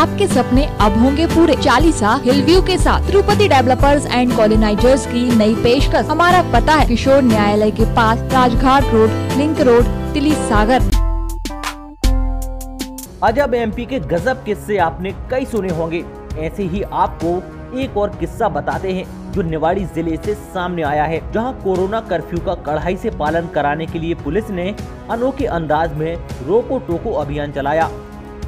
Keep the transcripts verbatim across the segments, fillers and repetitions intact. आपके सपने अब होंगे पूरे। चालीसा हिलव्यू के साथ तिरुपति डेवलपर्स एंड कॉलोनाइजर्स की नई पेशकश। हमारा पता है किशोर न्यायालय के पास, Rajghat road, link road, Tili Sagar. आज अब एमपी के गजब किस्से आपने कई सुने होंगे, ऐसे ही आपको एक और किस्सा बताते हैं जो निवाड़ी जिले से सामने आया है, जहां कोरोना कर्फ्यू का कड़ाई से पालन कराने के लिए पुलिस ने अनोखे अंदाज में रोको टोको अभियान चलाया,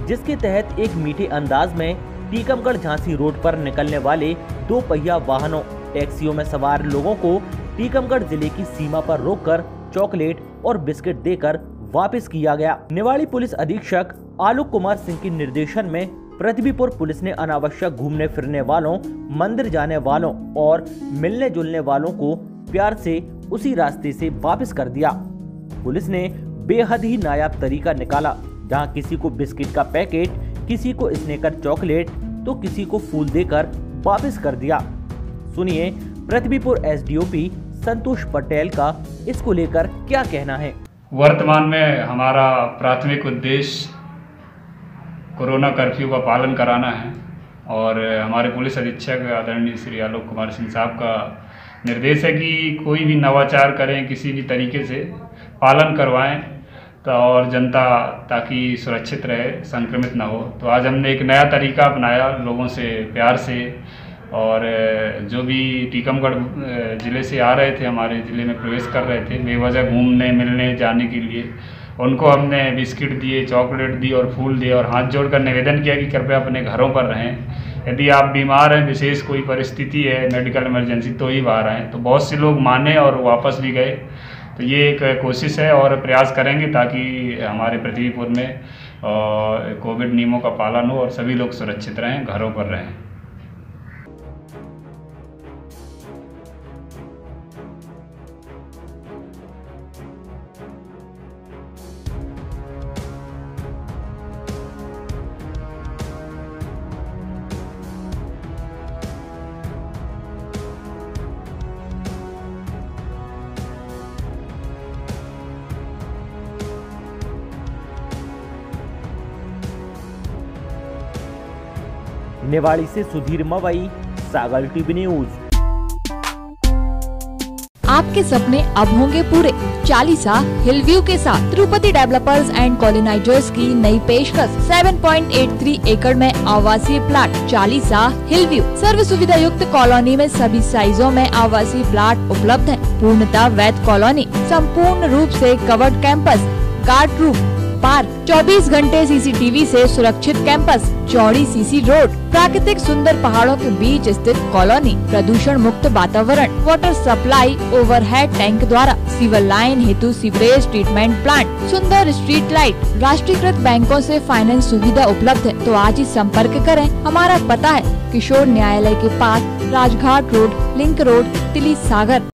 जिसके तहत एक मीठे अंदाज में टीकमगढ़ झांसी रोड पर निकलने वाले दो पहिया वाहनों, टैक्सियों में सवार लोगों को टीकमगढ़ जिले की सीमा पर रोककर चॉकलेट और बिस्किट देकर वापस किया गया। निवाड़ी पुलिस अधीक्षक आलोक कुमार सिंह के निर्देशन में पृथ्वीपुर पुलिस ने अनावश्यक घूमने फिरने वालों, मंदिर जाने वालों और मिलने जुलने वालों को प्यार से उसी रास्ते से वापस कर दिया। पुलिस ने बेहद ही नायाब तरीका निकाला, जहां किसी को बिस्किट का पैकेट, किसी को स्नेकर चॉकलेट तो किसी को फूल देकर वापस कर दिया। सुनिए पृथ्वीपुर एसडीओपी संतोष पटेल का इसको लेकर क्या कहना है। वर्तमान में हमारा प्राथमिक उद्देश्य कोरोना कर्फ्यू का पालन कराना है और हमारे पुलिस अधीक्षक आदरणीय श्री आलोक कुमार सिंह साहब का निर्देश है कि कोई भी नवाचार करें, किसी भी तरीके से पालन करवाएं तो और जनता ताकि सुरक्षित रहे, संक्रमित ना हो। तो आज हमने एक नया तरीका अपनाया, लोगों से प्यार से, और जो भी टीकमगढ़ ज़िले से आ रहे थे, हमारे ज़िले में प्रवेश कर रहे थे बेवजह घूमने मिलने जाने के लिए, उनको हमने बिस्किट दिए, चॉकलेट दी और फूल दिए और हाथ जोड़कर निवेदन किया कि कृपया अपने घरों पर रहें। यदि आप बीमार हैं, विशेष कोई परिस्थिति है, मेडिकल इमरजेंसी, तो ही बाहर आएँ। तो बहुत से लोग माने और वापस भी गए। तो ये एक कोशिश है और प्रयास करेंगे ताकि हमारे पृथ्वीपुर में कोविड नियमों का पालन हो और सभी लोग सुरक्षित रहें, घरों पर रहें। निवाड़ी से सुधीर मवाई, सागर टीवी न्यूज। आपके सपने अब होंगे पूरे। चालीसा हिलव्यू के साथ तिरुपति डेवलपर्स एंड कॉलोनाइजर्स की नई पेशकश। सात पॉइंट आठ तीन एकड़ में आवासीय प्लाट चालीसा हिलव्यू सर्व सुविधा युक्त कॉलोनी में सभी साइजों में आवासीय प्लाट उपलब्ध है। पूर्णतः वैध कॉलोनी, संपूर्ण रूप से covered campus, guard room, park, चौबीस घंटे सीसीटीवी से सुरक्षित कैंपस, चौड़ी सीसी रोड, प्राकृतिक सुंदर पहाड़ों के बीच स्थित कॉलोनी, प्रदूषण मुक्त वातावरण, वाटर सप्लाई ओवरहेड टैंक द्वारा, सीवर लाइन हेतु सीवरेज ट्रीटमेंट प्लांट, सुंदर स्ट्रीट लाइट, राष्ट्रीयकृत बैंकों से फाइनेंस सुविधा उपलब्ध है। तो आज ही संपर्क करें। हमारा पता है किशोर न्यायालय के पास, Rajghat road, link road, Tili सागर।